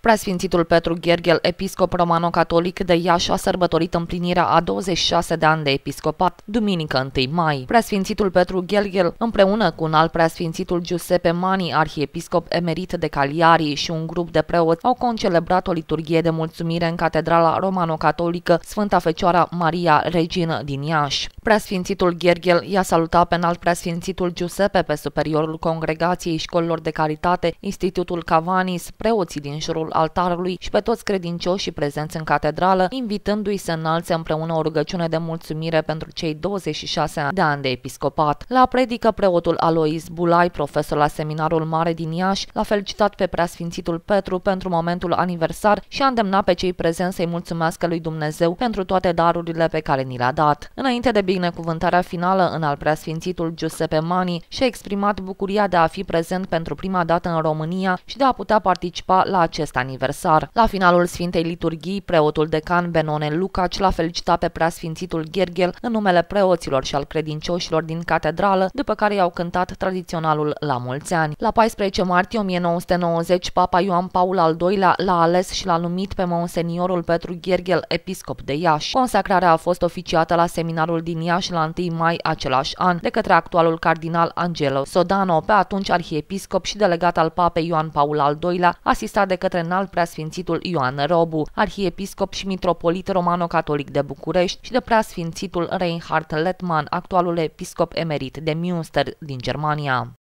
Preasfințitul Petru Ghergel, episcop romano-catolic de Iași, a sărbătorit împlinirea a 26 de ani de episcopat, duminică 1 mai. Preasfințitul Petru Ghergel, împreună cu un alt preasfințitul Giuseppe Mani, arhiepiscop emerit de Caliarii, și un grup de preoți, au concelebrat o liturghie de mulțumire în Catedrala Romano-Catolică Sfânta Fecioară Maria Regină din Iași. Preasfințitul Ghergel i-a salutat pe înalt preasfințitul Giuseppe, pe superiorul Congregației Școlilor de Caritate, Institutul Cavanis, preoții din jurul altarului și pe toți credincioșii prezenți în catedrală, invitându-i să înalțe împreună o rugăciune de mulțumire pentru cei 26 de ani de episcopat. La predică, preotul Alois Bulai, profesor la Seminarul Mare din Iași, l-a felicitat pe preasfințitul Petru pentru momentul aniversar și a îndemnat pe cei prezenți să-i mulțumească lui Dumnezeu pentru toate darurile pe care ni le-a dat. Înainte de binecuvântarea finală, înalt preasfințitul Giuseppe Mani și-a exprimat bucuria de a fi prezent pentru prima dată în România și de a putea participa la acest aniversar. La finalul Sfintei Liturghii, preotul decan Benone Lucaci l-a felicitat pe preasfințitul Ghergel în numele preoților și al credincioșilor din catedrală, după care i-au cântat tradiționalul la mulți ani. La 14 martie 1990, Papa Ioan Paul al II-lea l-a ales și l-a numit pe monseniorul Petru Ghergel, episcop de Iași. Consacrarea a fost oficiată la seminarul din Iași la 1 mai același an de către actualul cardinal Angelo Sodano, pe atunci arhiepiscop și delegat al papei Ioan Paul al II-lea, asistat de către înalt preasfințitul Ioan Robu, arhiepiscop și mitropolit romano-catolic de București, și de preasfințitul Reinhard Lettmann, actualul episcop emerit de Münster din Germania.